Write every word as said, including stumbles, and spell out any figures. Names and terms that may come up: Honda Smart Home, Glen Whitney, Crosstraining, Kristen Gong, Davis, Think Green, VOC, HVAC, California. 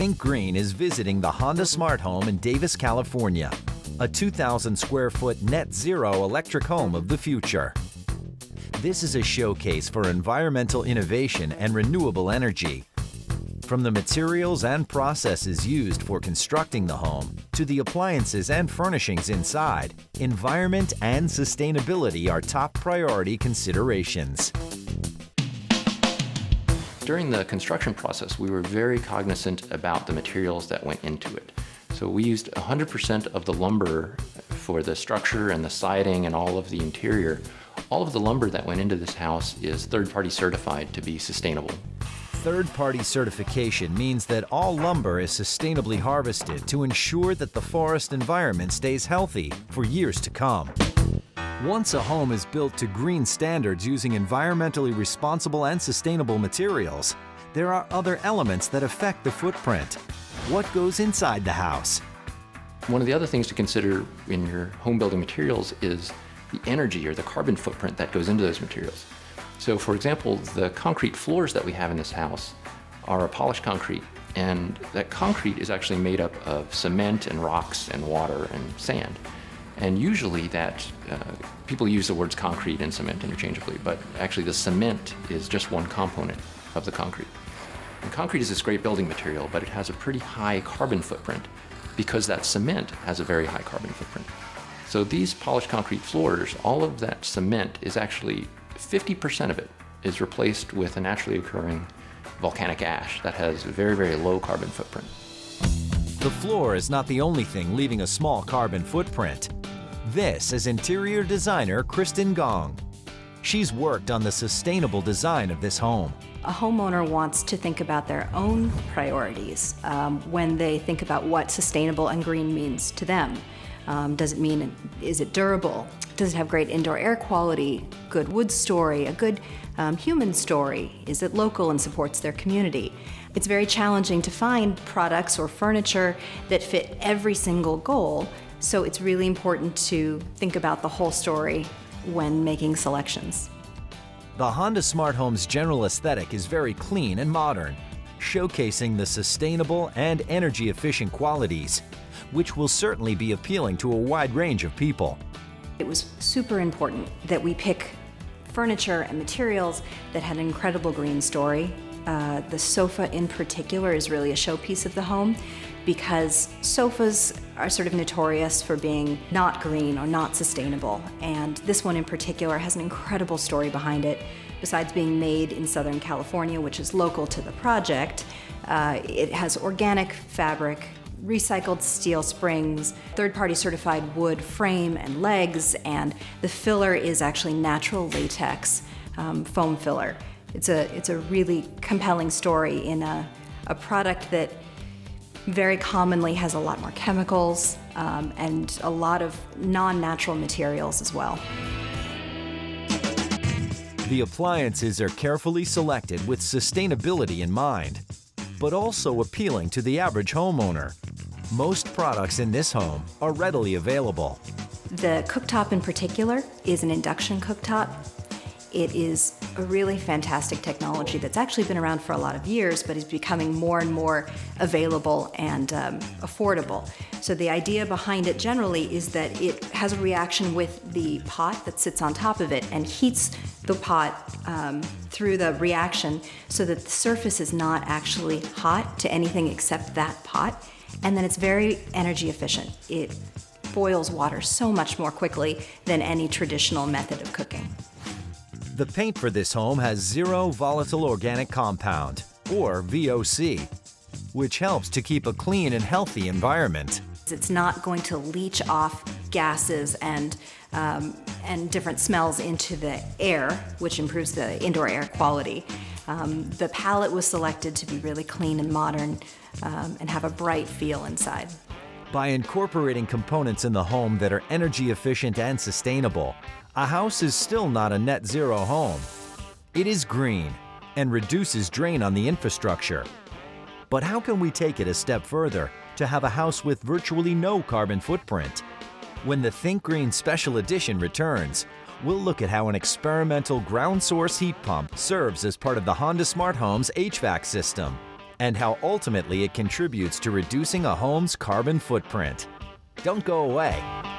Think Green is visiting the Honda Smart Home in Davis, California, a two thousand square foot net zero electric home of the future. This is a showcase for environmental innovation and renewable energy. From the materials and processes used for constructing the home to the appliances and furnishings inside, environment and sustainability are top priority considerations. During the construction process, we were very cognizant about the materials that went into it. So we used one hundred percent of the lumber for the structure and the siding and all of the interior. All of the lumber that went into this house is third-party certified to be sustainable. Third-party certification means that all lumber is sustainably harvested to ensure that the forest environment stays healthy for years to come. Once a home is built to green standards using environmentally responsible and sustainable materials, there are other elements that affect the footprint. What goes inside the house? One of the other things to consider in your home building materials is the energy or the carbon footprint that goes into those materials. So for example, the concrete floors that we have in this house are a polished concrete, and that concrete is actually made up of cement and rocks and water and sand. And usually that, uh, people use the words concrete and cement interchangeably, but actually the cement is just one component of the concrete. And concrete is this great building material, but it has a pretty high carbon footprint because that cement has a very high carbon footprint. So these polished concrete floors, all of that cement is actually fifty percent of it is replaced with a naturally occurring volcanic ash that has a very, very low carbon footprint. The floor is not the only thing leaving a small carbon footprint. This is interior designer Kristen Gong. She's worked on the sustainable design of this home. A homeowner wants to think about their own priorities um, when they think about what sustainable and green means to them. Um, does it mean, is it durable? Does it have great indoor air quality, good wood story, a good um, human story? Is it local and supports their community? It's very challenging to find products or furniture that fit every single goal, so it's really important to think about the whole story when making selections. The Honda Smart Home's general aesthetic is very clean and modern, showcasing the sustainable and energy-efficient qualities, which will certainly be appealing to a wide range of people. It was super important that we pick furniture and materials that had an incredible green story. Uh, the sofa in particular is really a showpiece of the home, because sofas are sort of notorious for being not green or not sustainable, and this one in particular has an incredible story behind it. Besides being made in Southern California, which is local to the project, uh, it has organic fabric, recycled steel springs, third-party certified wood frame and legs, and the filler is actually natural latex um, foam filler. It's a, it's a really compelling story in a, a product that very commonly has a lot more chemicals um, and a lot of non-natural materials as well. The appliances are carefully selected with sustainability in mind, but also appealing to the average homeowner. Most products in this home are readily available. The cooktop in particular is an induction cooktop. It is a really fantastic technology that's actually been around for a lot of years, but is becoming more and more available and um, affordable. So the idea behind it generally is that it has a reaction with the pot that sits on top of it and heats the pot um, through the reaction so that the surface is not actually hot to anything except that pot. And then it's very energy efficient. It boils water so much more quickly than any traditional method of cooking. The paint for this home has zero volatile organic compound, or V O C, which helps to keep a clean and healthy environment. It's not going to leach off gases and, um, and different smells into the air, which improves the indoor air quality. Um, the palette was selected to be really clean and modern um, and have a bright feel inside. By incorporating components in the home that are energy efficient and sustainable, a house is still not a net zero home. It is green and reduces drain on the infrastructure. But how can we take it a step further to have a house with virtually no carbon footprint? When the Think Green Special Edition returns, we'll look at how an experimental ground source heat pump serves as part of the Honda Smart Home's H V A C system. and how ultimately it contributes to reducing a home's carbon footprint. Don't go away.